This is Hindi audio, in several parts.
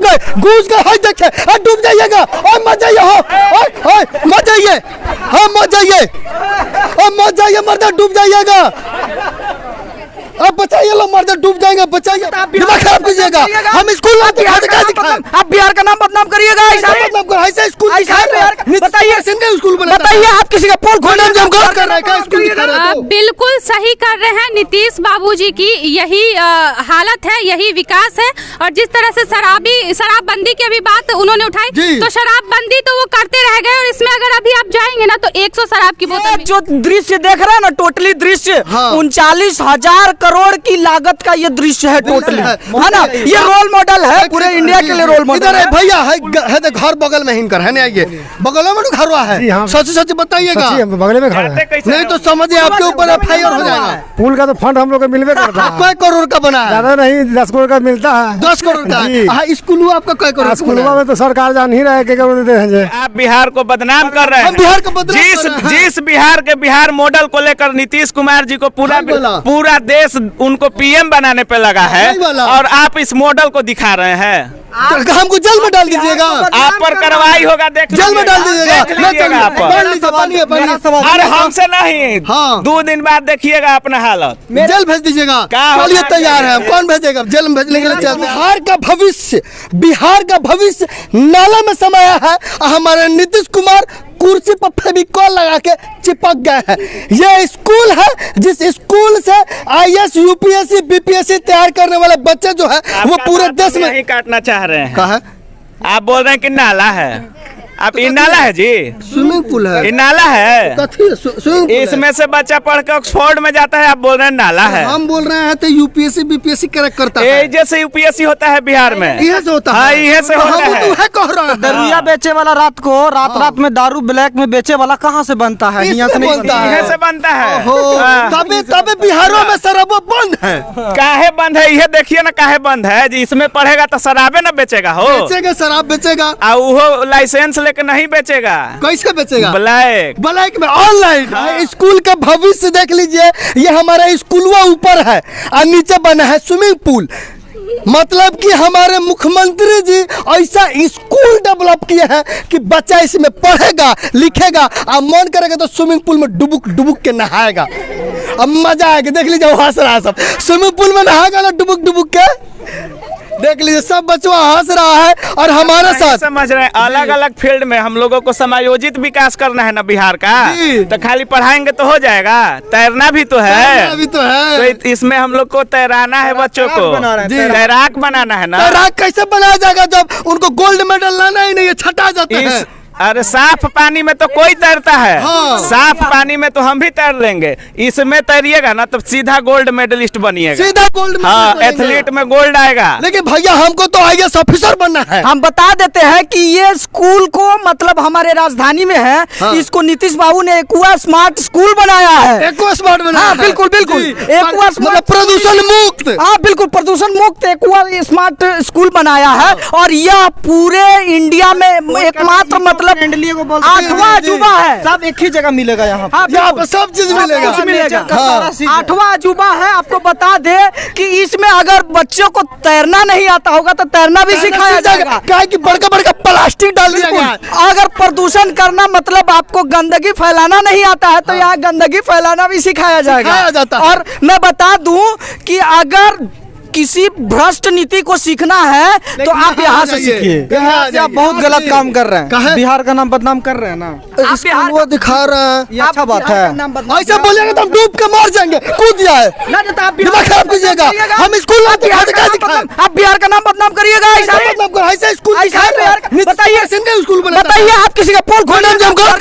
घुस गए। हाय देखे, हाय डूब जाइएगा और मर जाइए। हाय मर जाइए मर्दा, डूब जाइएगा। अब बचाइए, लो मर्दा डूब जाएगा, बचाइए। दिमाग खराब कीजिएगा। हम स्कूल आप बिहार का नाम बदनाम करिएगा, ऐसा स्कूल बताइए, स्कूल बताइए। आप किसी का पोल खोलना कर रहे हैं, बिल्कुल सही कर रहे हैं। नीतीश बाबूजी की यही हालत है, यही विकास है। और जिस तरह से शराबबंदी की अभी बात उन्होंने उठाई, तो शराबबंदी तो वो करते रह गए, और इसमें अगर अभी आप जाएंगे ना तो 100 शराब की बोतल। जो दृश्य देख रहे हैं ना, टोटली दृश्य 39,000 करोड़ की लागत का ये दृश्य है टोटली, है ना। ये रोल मॉडल है पूरे इंडिया के लिए, रोल मॉडल है भैया। है घर बगल में हिनकर है ना, ये बगल में घर है। सच बताइएगा, बगल में घर है नहीं तो समझिए आपके ऊपर एफआईआर हो जाएगा। पुल का तो फंड हम लोग मिलवे करता है। कै करोड़ का बना है? ज्यादा नहीं, 10 करोड़ का मिलता है। 10 करोड़ का स्कूल आपका कै करोड़? स्कूल में तो सरकार जान ही रहा है। आप बिहार को बदनाम कर रहे हैं, बिहार को। जिस बिहार के बिहार मॉडल को लेकर नीतीश कुमार जी को पूरा देश उनको पीएम बनाने पे लगा है, और आप इस मॉडल को दिखा रहे हैं। हमको जल में डाल दीजिएगा, आप पर कार्रवाई होगा। जल में डाल दीजिएगा, अरे हमसे नहीं। 2 दिन बाद देखिएगा अपना हालत। जल भेज दीजिएगा, तैयार है। कौन भेजेगा? जल में भेजने के लिए बिहार का भविष्य नाला में समाया है। हमारे नीतीश कुमार कुर्सी पर फेविकॉल लगा के चिपक गए हैं। ये स्कूल है जिस स्कूल से IAS UPSC BPSC तैयार करने वाले बच्चे जो है वो पूरे देश में ही काटना चाह रहे हैं। कहा आप बोल रहे हैं कि नाला है, आप तो नाला है जी, स्विमिंग पूल है, नाला है, इसमें से बच्चा पढ़ के ऑक्सफोर्ड में जाता है। आप बोल रहे हैं नाला है, हम बोल रहे हैं तो UPSC BPSC क्रैक करता है। जैसे UPSC होता है बिहार में, यह से होता है। दरिया बेचे वाला रात में दारू ब्लैक में बेचे वाला कहाँ से बनता है? यहाँ से बनता है। तबे बिहारों में शराबो बंद है, काहे बंद है? यह देखिए ना काहे बंद है। इसमें पढ़ेगा तो शराबे न बेचेगा, हो शराब बेचेगा, और लाइसेंस लेकिन नहीं बेचेगा। कैसे बेचेगा? ब्लैक में ऑनलाइन। स्कूल का भविष्य देख लीजिए, ये हमारा स्कूलवा ऊपर है और नीचे बना है स्विमिंग पूल। मतलब कि हमारे मुख्यमंत्री जी ऐसा स्कूल डेवलप किए हैं कि बच्चा इसमें पढ़ेगा, लिखेगा, और मन करेगा तो स्विमिंग पूल में डुबुक के नहाएगा। अब मजा आएगा, देख लीजिए हंस रहा सब। स्विमिंग पूल में नहाएगा ना डुबुक के, देख लीजिए सब बच्चों हंस रहा है। और हमारे साथ समझ रहे हैं, अलग अलग फील्ड में हम लोगों को समायोजित विकास करना है ना बिहार का। तो खाली पढ़ाएंगे तो हो जाएगा, तैरना भी तो है, तो इसमें हम लोग को तैराना है, बच्चों को तैराक बनाना है ना। तैराक कैसे बनाया जाएगा जब उनको गोल्ड मेडल लाना ही नहीं है, छटा जाता है। अरे साफ पानी में तो कोई तैरता है। हाँ। साफ पानी में तो हम भी तैर लेंगे, इसमें तैरिएगा ना तो सीधा गोल्ड मेडलिस्ट बनिएगा, सीधा गोल्ड। हाँ, एथलीट में गोल्ड आएगा। लेकिन भैया हमको तो IAS ऑफिसर बनना है। हम बता देते हैं कि ये स्कूल को, मतलब हमारे राजधानी में है। हाँ। इसको नीतीश बाबू ने एक्वा स्मार्ट स्कूल बनाया है, एक्वा स्मार्ट बनाया। बिल्कुल बिल्कुल, एक्वा स्मार्ट, प्रदूषण मुक्त। हाँ बिल्कुल, प्रदूषण मुक्त एक्वा स्मार्ट स्कूल बनाया है, और यह पूरे इंडिया में एकमात्र, मतलब 8वां अजूबा है। सब एक ही जगह मिलेगा यहाँ, सब चीज मिलेगा। 8वां अजूबा है। आपको बता दे कि इसमें अगर बच्चों को तैरना नहीं आता होगा तो तैरना भी सिखाया जाएगा। क्या कि बड़का प्लास्टिक डाल दिया गया। अगर प्रदूषण करना मतलब आपको गंदगी फैलाना नहीं आता है तो यहाँ गंदगी फैलाना भी सिखाया जाएगा। और मैं बता दूं कि अगर किसी भ्रष्ट नीति को सीखना है तो आप यहाँ से सीखिए। आप बहुत गलत काम कर रहे हैं, बिहार का नाम बदनाम कर रहे हैं ना, इसको वो दिखा रहे हैं। अच्छा बात है, ऐसे बोलेंगे तो हम डूब के मर जाएंगे, कूद जाए। दिमाग खराब कीजिएगा, हम स्कूल आप बिहार का नाम बदनाम करिएगा, ऐसा स्कूल बताइए, स्कूल बताइए। आप किसी का पोल खोलना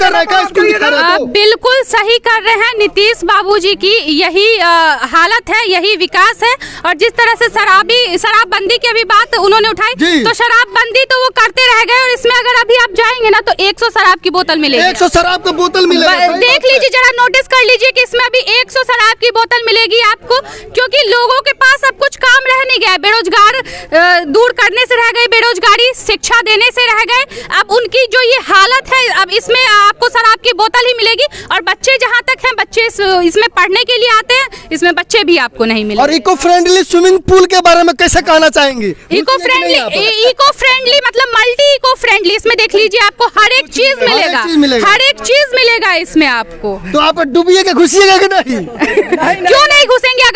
कर रहे हैं, बिल्कुल सही कर रहे हैं। नीतीश बाबूजी की यही हालत है, यही विकास है। और जिस तरह शराबबंदी की अभी बात उन्होंने उठाई, तो शराबबंदी तो वो करते रह गए, और इसमें अगर अभी आप जाएंगे ना तो 100 शराब की बोतल मिलेगी। 100 शराब की बोतल मिलेगी, देख लीजिए, जरा नोटिस कर लीजिए कि इसमें अभी 100 शराब की बोतल मिलेगी आपको, क्योंकि लोगों के पास अब कुछ काम रह नहीं गया। बेरोजगार दूर करने से रह गई बेरोजगारी, की शिक्षा देने से रह गए। अब उनकी जो ये हालत है, अब इसमें आपको शराब की बोतल ही मिलेगी। और बच्चे जहाँ तक हैं, बच्चे इसमें पढ़ने के लिए आते हैं, इसमें बच्चे भी आपको नहीं मिलेंगे। और इको फ्रेंडली स्विमिंग पूल के बारे में कैसे कहना चाहेंगे? इको फ्रेंडली मतलब मल्टी इको फ्रेंडली, इसमें देख लीजिए आपको हर एक चीज मिलेगा, हर एक चीज मिलेगा इसमें आपको। तो आप डूबिए के घुसिएगा कि नहीं? क्यों नहीं घुसेंगे?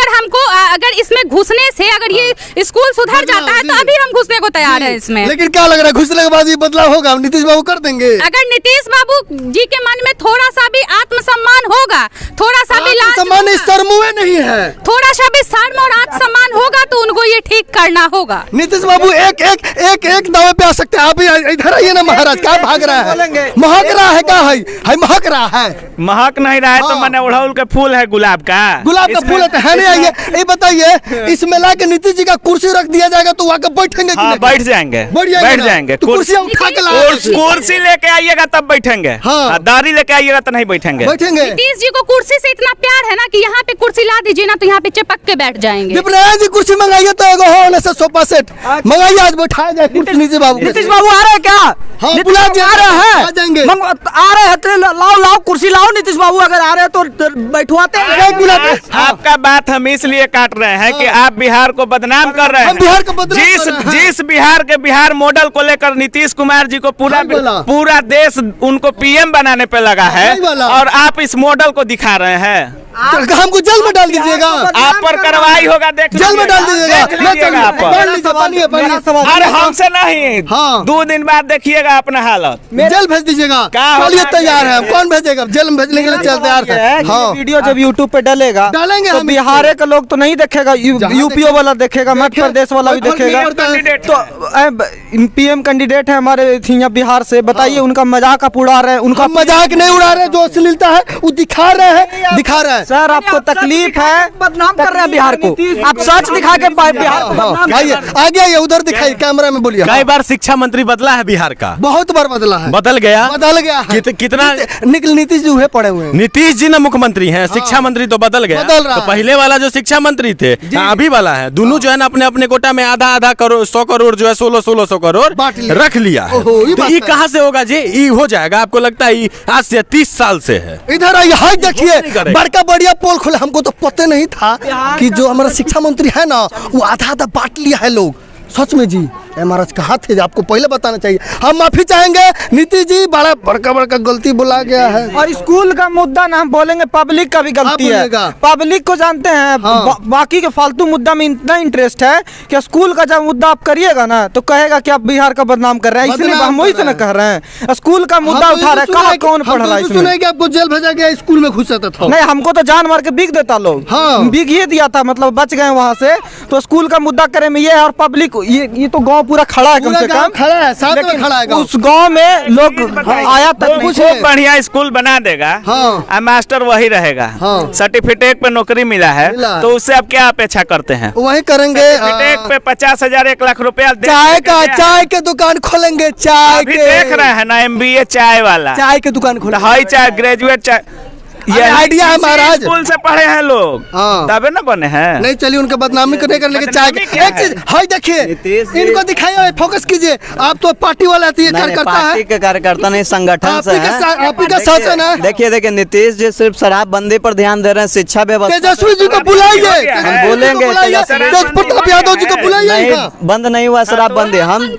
अगर इसमें घुसने से अगर ये स्कूल सुधर जाता है तो अभी हम घुसने को तैयार है इसमें। लेकिन क्या लग रहा है घुसने के बाद ये बदलाव होगा, हम नीतीश बाबू कर देंगे? अगर नीतीश बाबू जी के मन में थोड़ा सा भी आत्मसम्मान होगा, थोड़ा सा भी आत्मसम्मान शर्म नहीं है, थोड़ा सा भी शर्म और आत्मसम्मान होगा तो उनको ये ठीक करना होगा। नीतीश बाबू एक एक एक एक दावे पे आ सकते हैं। आप इधर आइए ना महाराज, क्या भाग रहा है? महक रहा है, क्या है महक रहा है? महक नहीं रहा है तो मैंने उड़हुल के फूल है, गुलाब का, गुलाब का फूल है। नहीं आइए, ये बताइए इसमें ला के नीतीश जी का कुर्सी रख दिया जाएगा तो वहाँ बैठेंगे? बैठ जाएंगे, बैठ जाएंगे। कुर्सी उठा के लाएंगे, कुर्सी लेके आइएगा तब बैठेंगे। दाढ़ी लेके आइएगा तो नहीं बैठेंगे। नीतीश जी को कुर्सी से इतना प्यार है ना कि यहाँ पे कुर्सी ला दीजिए ना तो यहाँ पे चिपक के बैठ जाएंगे। जी कुर्सी मंगाइए तो एगो सोफा सेट मंगाइए, आज बैठाया जाए कुर्सी। नीतीश बाबू, नीतीश बाबू आ रहे हैं क्या? नीतीश आ रहे हैं, आ रहे हैं, लाओ लाओ कुर्सी लाओ। नीतीश बाबू अगर आ रहे हैं तो बैठवाते हैं। आपका बात हम इसलिए काट रहे हैं कि आप बिहार को बदनाम कर रहे हैं। बिहार को जिस बिहार के बिहार मॉडल को लेकर नीतीश कुमार जी को पूरा देश उनको पीएम बनाने पे लगा है और आप इस मॉडल को दिखा रहे हैं। हमको जल में डाल दीजिएगा, आप पर कार्रवाई होगा, देख जल में डाल दीजिएगा। अरे हमसे नहीं, 2 दिन बाद देखिएगा अपना हालत। जल भेज दीजिएगा, तैयार है। कौन भेजेगा? जल में भेजने के लिए तैयार है। वीडियो जब यूट्यूब पे डालेगा, डालेंगे हम, बिहार के लोग तो नहीं देखेगा, यूपीओ वाला देखेगा, मध्य प्रदेश वाला भी देखेगा। तो पीएम कैंडिडेट है हमारे यहाँ बिहार से, बताइए उनका मजाक आप उड़ा रहे हैं। उनका मजाक नहीं उड़ा रहे, जो अश्लीलता है वो दिखा रहे हैं, दिखा रहे हैं। सर आपको तकलीफ है, बदनाम कर रहे हैं बिहार को। आप सच दिखा के बिहार को आगे आइए, उधर दिखाइए कैमरा में, बोलिए। कई बार शिक्षा मंत्री बदला है बिहार का, बहुत बार बदला है, बदल गया कितना नीतीश जी उहे पड़े हुए हैं। नीतीश जी ना मुख्यमंत्री हैं, शिक्षा मंत्री तो बदल गया। तो पहले वाला जो शिक्षा मंत्री थे अभी वाला है, दोनों जो है ना अपने अपने कोटा में आधा आधा करोड़, 100 करोड़ जो है 1600 करोड़ रख लिया है। तो ये कहाँ से होगा जी? ये हो जाएगा, आपको लगता है? आज से 30 साल से है। इधर आइए, देखिए बड़का बढ़िया पोल खुला। हमको तो पता नहीं था कि जो हमारा शिक्षा मंत्री है ना वो आधा आधा बांट लिया है लोग, सच में जी। महाराज कहा थे, आपको पहले बताना चाहिए। हम माफी चाहेंगे नीतीश जी, बड़ा बड़का गलती बोला गया है। और स्कूल का मुद्दा ना हम बोलेंगे, पब्लिक का भी गलती है। पब्लिक को जानते हैं, बाकी के फालतू मुद्दा में इतना इंटरेस्ट है कि स्कूल का जब मुद्दा आप करिएगा ना तो कहेगा कि आप बिहार का बदनाम कर रहे हैं। इसलिए हम वही से न कह रहे हैं, स्कूल का मुद्दा उठा रहे हैं। कहा कौन पढ़ रहा है? आपको जेल भेजा गया, स्कूल में घुस जाता था? नहीं, हमको तो जान मार के बिक देता लोग, बिक ये दिया था, मतलब बच गए वहाँ से। तो स्कूल का मुद्दा करे में ये है, और पब्लिक ये तो गाँव पूरा खड़ा है, कम से कम खड़ा है, साथ में खड़ा है। उस गांव में लोग आया तक कुछ बढ़िया स्कूल बना देगा, मास्टर वही रहेगा, सर्टिफिकेट पे नौकरी मिला है तो उससे आप क्या अपेक्षा करते हैं? वही करेंगे। सर्टिफिकेट पे 50,000 1 लाख रुपया। चाय के दुकान खोलेंगे, चाय के देख रहे हैं ना, MBA चाय वाला चाय के दुकान खोला, हाई चाय, ग्रेजुएट चाय, ये आइडिया है महाराज। स्कूल से पढ़े हैं लोग तबे ना बने हैं। नहीं चलिए, उनका बदनामी करने का, लेकिन चाय एक चीज हाई देखिए, इनको दिखाइए, फोकस कीजिए। आप तो पार्टी वाला कार्यकर्ता नहीं, संगठन से आपका शासन है। देखिए देखिए, नीतीश जी सिर्फ शराबबंदी पर ध्यान दे रहे हैं, शिक्षा व्यवस्था। तेजस्वी जी को बुलाइए, हम बोलेंगे प्रताप यादव जी को बुलाइए। बंद नहीं हुआ शराबबंदी, हम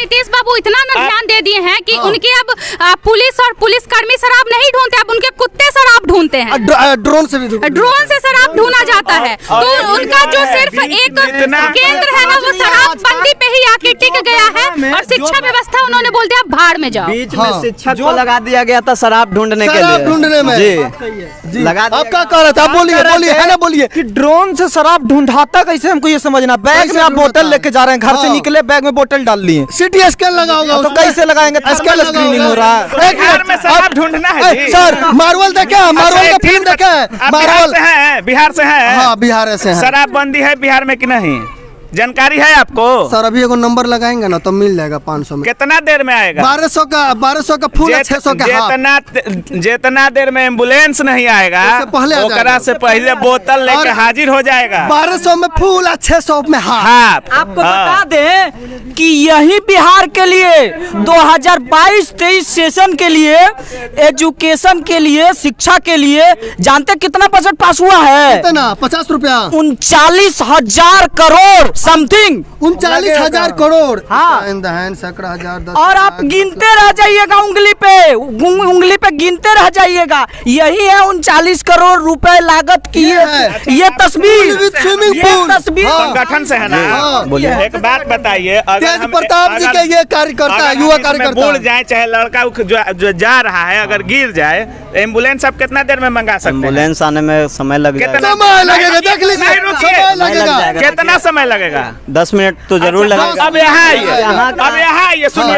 नीतीश बाबू इतना न ध्यान दे दिए हैं कि उनके अब पुलिस और पुलिसकर्मी शराब नहीं ढूंढते, अब उनके कुत्ते शराब ढूंढते हैं। ड्रोन से शराब ढूंढा जाता है। तो उनका जो सिर्फ एक केंद्र है ना, वो शराब बंदी पे ही आके टिक गया है। और शिक्षा व्यवस्था उन्होंने बोल दिया भाड़ में जाओ, बीच में शिक्षा को लगा दिया गया था शराब ढूंढने के लिए, ढूंढने में लगा। आप क्या कह रहे थे? बोलिए कि ड्रोन से शराब ढूंढाता कैसे, हमको ये समझना। बैग में आप बोतल लेके जा रहे हैं, घर से निकले बैग में बोतल डाल दिए, स्कैन लगाओगे तो कैसे लगाएंगे? स्कैन स्क्रीनिंग हो रहा है, एक में शराब ढूंढना है सर। मार्वल देखा है, मार्वल का फिल्म देखा है? मार्वल है, बिहार से है, हाँ बिहार से है। शराबबंदी है बिहार में कि नहीं? जानकारी है आपको सर? अभी एगो नंबर लगाएंगे ना तो मिल जाएगा 500 में। कितना देर में आएगा? 1200 का फूल 600 का। जितना देर में एम्बुलेंस नहीं आएगा ओकरा से पहले बोतल लेके हाजिर हो जाएगा। 1200 में फूल 600 में हाथ। आपको बता दें कि यही बिहार के लिए 2022-23 सेशन के लिए एजुकेशन के लिए शिक्षा के लिए जानते कितना बजट पास हुआ है? कितना? 50 रुपया 39,000 करोड़ समथिंग। 39,000 करोड़। हाँ। और आप गिनते रह जाइएगा उंगली पे गिनते रह जाइएगा। यही है 39 करोड़ रुपए लागत की ये तस्वीर। स्विमिंग पूल संगठन से है ना? बोलिए। एक बात बताइए, तेज प्रताप जी के ये कार्यकर्ता युवा कार्यकर्ता बूढ़ जाए चाहे लड़का जो जा रहा है अगर गिर जाए एम्बुलेंस आप कितना देर में मंगा सकते हैं? एम्बुलेंस आने में समय लगेगा। देख लीजिए कितना समय लगेगा। 10 मिनट तो जरूर लगेगा। अब यहाँ आइए, सुनिए।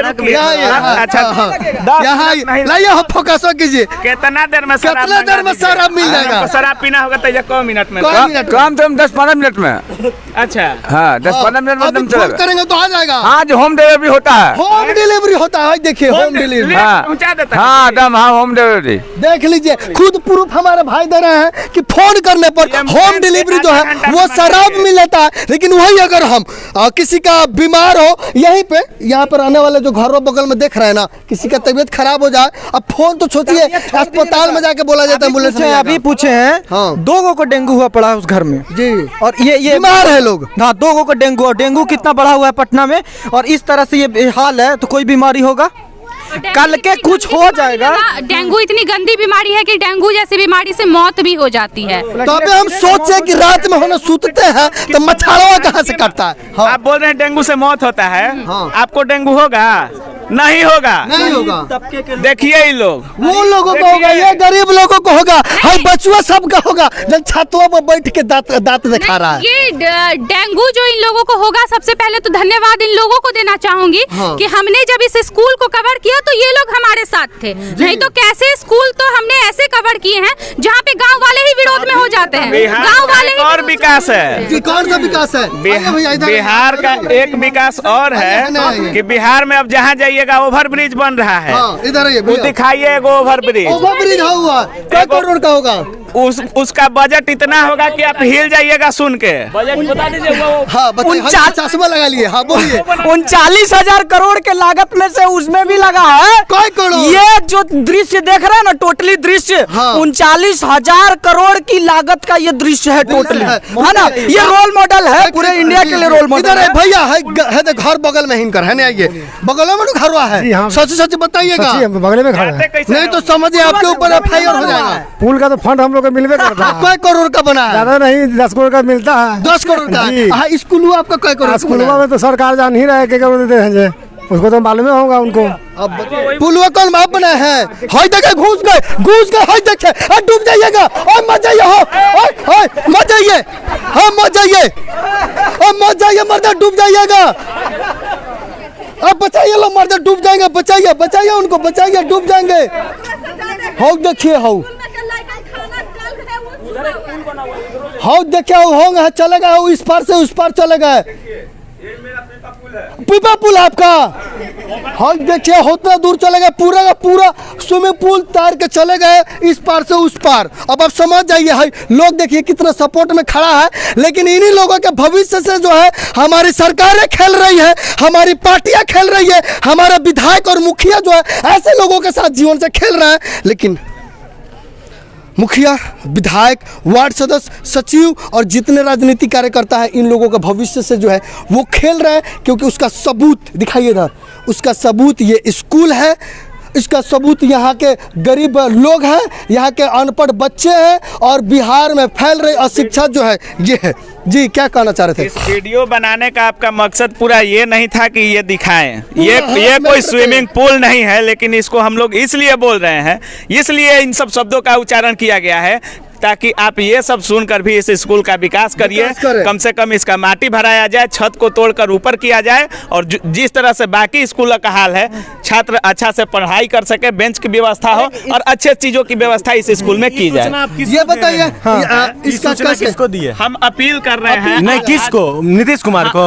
अच्छा यहाँ फोकस कीजिए। कितना देर में शराब मिल जाएगा? शराब पीना होगा तो कम मिनट में, कम से कम 10-15 मिनट में। अच्छा हाँ 10-15 मिनट में फोन करेंगे तो आ जाएगा। आज होम डिलीवरी होता है। होम डिलीवरी होता है, देखिए होम डिलीवरी पहुँचा देता है। हाँ एकदम, हाँ होम डिलीवरी देख लीजिए। खुद प्रूफ हमारे भाई दे रहे हैं कि फोन करने पर होम डिलीवरी जो है वो शराब मिल जाता है। लेकिन वही अगर हम किसी का बीमार हो यहीं पे यहाँ पर आने वाले जो घरों बगल में देख रहे हैं ना, किसी का तबीयत खराब हो जाए अब फोन तो सोचिए अस्पताल में जाके बोला जाता है एम्बुलेंस। अभी पूछे हैं 2 लोगों को डेंगू हुआ पड़ा है उस घर में जी, और ये बीमार है लोग। हाँ 2 लोगों को डेंगू, और डेंगू कितना बढ़ा हुआ है पटना में। और इस तरह से ये हाल है तो कोई बीमारी होगा कल के कुछ हो जाएगा। डेंगू इतनी गंदी बीमारी है कि डेंगू जैसी बीमारी से मौत भी हो जाती है। तो अभी हम सोचे कि रात में हम सूतते हैं तो मच्छरवा कहाँ से कटता है? हाँ। आप बोल रहे हैं डेंगू से मौत होता है। हाँ। आपको डेंगू होगा? नहीं होगा, नहीं होगा। देखिए ये लोग वो लोगों को होगा, ये गरीब लोगों को होगा, हर बचुआ सबका होगा। जब छातों पर बैठ के दांत दिखा रहा है ये डेंगू जो इन लोगों को होगा। सबसे पहले तो धन्यवाद इन लोगों को देना चाहूंगी कि हमने जब इस स्कूल को कवर किया तो ये लोग हमारे साथ थे, नहीं तो कैसे स्कूल तो हमने ऐसे कवर किए हैं जहाँ पे गाँव वाले ही विरोध में हो जाते हैं। गाँव वाले और विकास है, कौन सा विकास है? बिहार का एक विकास और है कि बिहार में अब जहाँ जाइए ओवर ब्रिज बन रहा है। हाँ, इधर आइए दिखाइए एगो ओवर ब्रिज हुआ क्या करोड़ का होगा? उसका बजट इतना होगा कि आप हिल जाइएगा सुन के। बजट बता दीजिए। हाँ, 39,000 करोड़ के लागत में से उसमें भी लगा है ये जो दृश्य देख रहे हैं ना टोटली दृश्य। हाँ। 39,000 करोड़ की लागत का ये दृश्य है टोटली, है ना? ये रोल मॉडल है पूरे इंडिया के लिए, रोल मॉडल है भैया। है घर बगल में हिंकर है ना, आइए बगलों में घर है। सच बताइएगा बगल में घर है नहीं तो समझिए आपके ऊपर FIR हो जाएगा। पुल का तो फंड हम लोग को मिलवे करता है। कई करोड़ का बना है? ज्यादा नहीं 10 करोड़ का मिलता है। 10 करोड़ का स्कूल आपका कई करोड़? स्कूल में तो सरकार जान ही रहा है क्या करोड़ देते हैं, उसको तो मालूम होगा उनको। अब पुलवा कौन माप बना है? घुस गए हाय देखे डूब जाइएगा और मर जाइए, मर जाइए डूब जाइएगा। अब बचाइए लो मर्द डूब जाएंगे, बचाइए उनको, बचाइए डूब जाएंगे। हाउ देखिए हाउ चलेगा, इस पार से उस पार चलेगा। पीपा पुल आपका हाउ देखिए उतना दूर चलेगा, पूरा का पूरा स्विमिंग पूल तार के चले गए इस पार से उस पार। अब आप समझ जाइए हाई लोग देखिए कितना सपोर्ट में खड़ा है। लेकिन इन्हीं लोगों के भविष्य से जो है हमारी सरकारें खेल रही है, हमारी पार्टियां खेल रही है, हमारा विधायक और मुखिया जो है ऐसे लोगों के साथ जीवन से खेल रहे हैं। लेकिन मुखिया विधायक वार्ड सदस्य सचिव और जितने राजनीतिक कार्यकर्ता है इन लोगों का भविष्य से जो है वो खेल रहे हैं, क्योंकि उसका सबूत दिखाइए ना, उसका सबूत ये स्कूल है, इसका सबूत यहाँ के गरीब लोग हैं, यहाँ के अनपढ़ बच्चे हैं और बिहार में फैल रही अशिक्षा जो है ये है। जी क्या कहना चाह रहे थे? इस वीडियो बनाने का आपका मकसद पूरा ये नहीं था कि ये दिखाएं ये कोई स्विमिंग पूल नहीं है, लेकिन इसको हम लोग इसलिए बोल रहे हैं, इसलिए इन सब शब्दों का उच्चारण किया गया है ताकि आप ये सब सुनकर भी इस स्कूल का विकास करिए, कम से कम इसका माटी भराया जाए, छत को तोड़कर ऊपर किया जाए और जिस तरह से बाकी स्कूलों का हाल है छात्र अच्छा से पढ़ाई कर सके, बेंच की व्यवस्था हो और अच्छे चीजों की व्यवस्था इस स्कूल में की जाए। ये बताइए इसका किसको दिए? हम अपील कर रहे हैं, नहीं किसको, नीतीश कुमार को,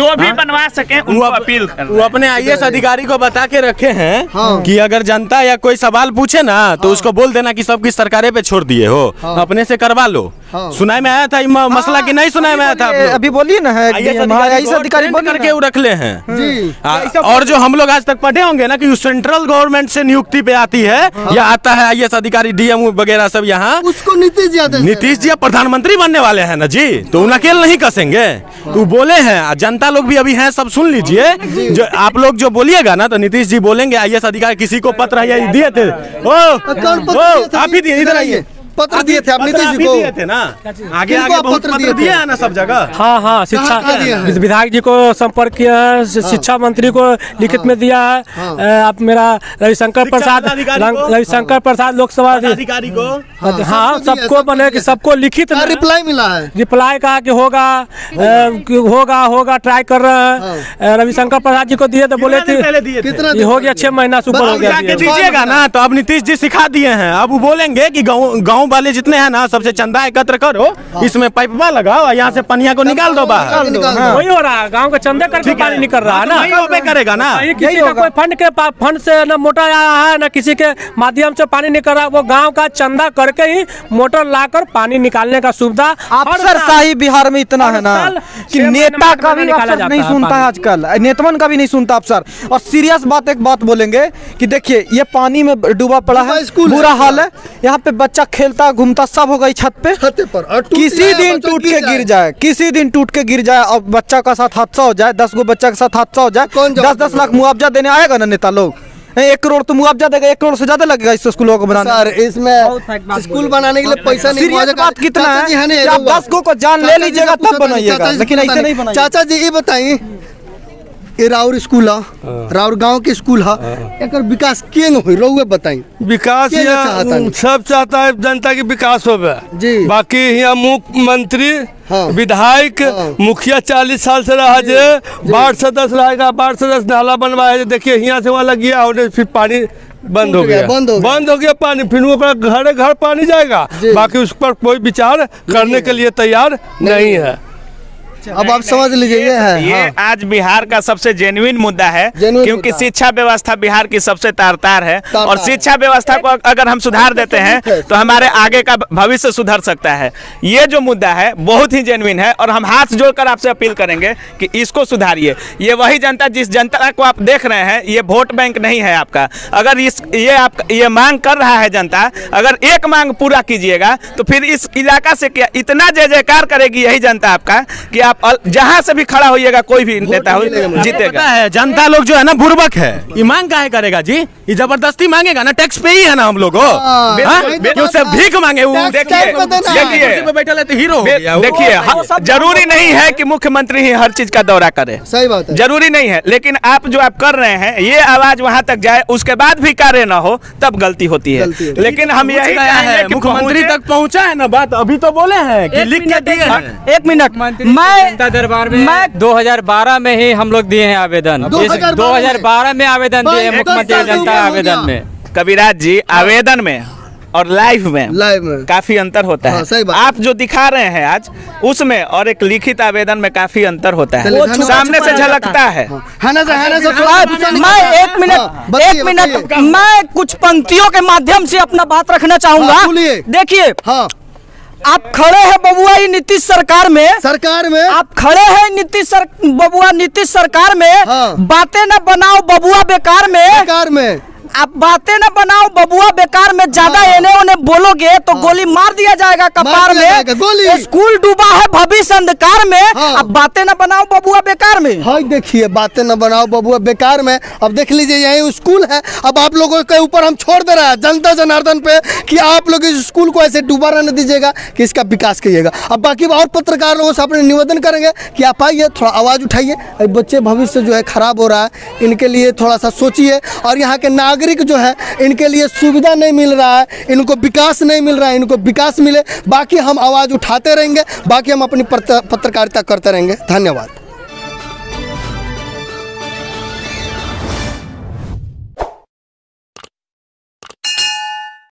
जो भी बनवा सके उनको अपील कर। वो अपने IAS अधिकारी को बता के रखे हैं कि अगर जनता या कोई सवाल पूछे ना तो उसको बोल देना कि सब कुछ सरकारे पे छोड़ दिए हो, अपने से करवा लो। सुनाई में आया था मसला कि नहीं सुनाई में आया था? अभी बोलिए ना, IAS अधिकारी बन करके वो रख ले हैं। और जो हम लोग आज तक पढ़े होंगे ना कि सेंट्रल गवर्नमेंट से नियुक्ति पे आती है या आता है IAS अधिकारी, DM वगैरह सब, यहाँ उसको नीतीश जी प्रधानमंत्री बनने वाले हैं ना जी, तो उन्हें अकेले नहीं कसेंगे। तो बोले हैं, जनता लोग भी अभी हैं, सब सुन लीजिए। जो आप लोग जो बोलिएगा ना तो नीतीश जी बोलेंगे IAS अधिकारी किसी को पत्र है दिए थे, आप ही दिए, इधर आइए, पत्र दिए थे आप नीतीश जी को, दिए थे ना, आगे आगे बहुत पत्र दिए हैं ना सब जगह। हाँ हाँ, शिक्षा विधायक जी को संपर्क किया है, शिक्षा मंत्री को लिखित में दिया है, आप मेरा रविशंकर प्रसाद लोकसभा अधिकारी को, हाँ सबको बने कि सबको लिखित रिप्लाई मिला है, रिप्लाई कहा कि होगा ट्राई कर रहे हैं। रविशंकर प्रसाद जी को दिए तो बोले थे हो गया 6 महीना, सुपर हो गया, दीजिएगा ना। तो अब नीतीश जी सिखा दिए हैं, अब वो बोलेंगे कि गाँव वाले जितने हैं ना सबसे चंदा एकत्र करो, इसमें पाइपवा लगाओ, यहाँ से पनिया को निकाल दो बाहर। वही हो रहा है, गांव का चंदा करके पानी निकल रहा है ना, करेगा ना, किसी का कोई फंड से ना मोटर आया है ना किसी के माध्यम से पानी निकल रहा है, वो गांव का चंदा करके ही मोटर लाकर पानी निकालने का सुविधा। अफसरशाही बिहार में इतना है ना कि नेता का भी अफसर नहीं सुनता है आजकल, नेतवन का भी नहीं सुनता अफसर। और सीरियस बात एक बात बोलेंगे कि देखिए ये पानी में डूबा पड़ा है, बुरा हाल है, यहाँ पे बच्चा खेलता घूमता सब होगा छत पर, किसी दिन टूट के गिर जाए, किसी दिन टूट के गिर जाए और बच्चा का साथ हादसा हो जाए, 10 गो बच्चा के साथ हादसा हो जाए, 10-10 लाख मुआवजा देने आएगा ना नेता लोग? 1 करोड़ तो मुआवजा देगा, 1 करोड़ से ज्यादा लगेगा इस स्कूलों को बनाने। सर इसमें स्कूल बनाने के लिए पैसा नहीं, बात कितना है, आप 10 गो को जान ले लीजिएगा तब बनाइएगा, लेकिन ऐसे नहीं बनाइए। चाचा जी ये बताइए, ये राउर स्कूल है, राउर गांव के स्कूल है, एकर विकास के न होई, रउए बताई विकास यहाँ सब चाहता है जनता के विकास होवे जी, बाकी यहाँ मुख्यमंत्री विधायक मुखिया 40 साल से रहा जे, वार्ड सदस्य रहेगा, वार्ड सदस्य नाला बनवाया, देखिए यहाँ से वहाँ लग गया और फिर पानी बंद हो गया पानी, फिर वो घर घर पानी जाएगा, बाकी उस पर कोई विचार करने के लिए तैयार नहीं है। अब आप समझ लीजिए ये आज बिहार का सबसे जेन्युइन मुद्दा है, क्योंकि शिक्षा व्यवस्था बिहार की सबसे तार है और शिक्षा व्यवस्था को अगर हम सुधार देते हैं तो हमारे आगे का भविष्य सुधर सकता है। ये जो मुद्दा है बहुत ही जेन्युइन है और हम हाथ जोड़कर आपसे अपील करेंगे कि इसको सुधारिए। ये वही जनता, जिस जनता को आप देख रहे हैं, ये वोट बैंक नहीं है आपका। अगर ये मांग कर रहा है जनता, अगर एक मांग पूरा कीजिएगा तो फिर इस इलाका से क्या इतना जय जयकार करेगी यही जनता आपका कि जहाँ से भी खड़ा होइएगा कोई भी नेता हो जीतेगा। है जनता लोग जो है ना बुर्बक है, ये मांग काहे करेगा जी, ये जबरदस्ती मांगेगा ना, टैक्स पे ही है ना हम लोगों, उससे भीख मांगे। देखिए जरूरी नहीं है कि मुख्यमंत्री ही हर चीज का दौरा करे, सही बात है, जरूरी नहीं है, लेकिन आप जो आप कर रहे हैं ये आवाज वहाँ तक जाए, उसके बाद भी कार्य ना हो तब गलती होती है। लेकिन हम यही मुख्यमंत्री तक पहुँचा है ना बात, अभी तो बोले हैं लिख के दिए। 1 मिनट, जनता दरबार में 2012 में ही हम लोग दिए हैं आवेदन, 2012 में आवेदन दिए मुख्यमंत्री जनता आवेदन में। कविराज जी आवेदन में और लाइव में काफी अंतर होता है। आप जो दिखा रहे हैं आज उसमें और एक लिखित आवेदन में काफी अंतर होता है, सामने से झलकता है। मैं 1 मिनट मैं कुछ पंक्तियों के माध्यम से अपना बात रखना चाहूँगा। देखिए आप खड़े हैं बबुआ नीतीश सरकार में आप खड़े हैं नीतीश सरकार में। हाँ। बातें न बनाओ बबुआ बेकार में आप बातें न बनाओ बबुआ बेकार में। ज्यादा एने बोलोगे तो गोली मार दिया जाएगा कपार में। गोली स्कूल डूबा है भविष्य अंधकार में। अब बातें न बनाओ बबुआ बेकार में। हाँ देखिए बातें न बनाओ बबुआ बेकार में। अब देख लीजिए यही स्कूल है। अब आप लोगों के ऊपर हम छोड़ दे रहे हैं जनता जनार्दन पे कि आप लोग इस स्कूल को ऐसे डूबा रहने दीजिएगा कि इसका विकास करिएगा। अब बाकी और पत्रकार लोगों से अपने निवेदन करेंगे कि आप आइए थोड़ा आवाज उठाइए। बच्चे भविष्य जो है खराब हो रहा है, इनके लिए थोड़ा सा सोचिए। और यहाँ के नागरिक नागरिक जो है इनके लिए सुविधा नहीं मिल रहा है, इनको विकास नहीं मिल रहा है। इनको विकास मिले, बाकी हम आवाज़ उठाते रहेंगे, बाकी हम अपनी पत्रकारिता करते रहेंगे। धन्यवाद।